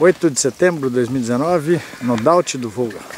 8 de setembro de 2019, no Dout do Volga.